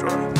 strong.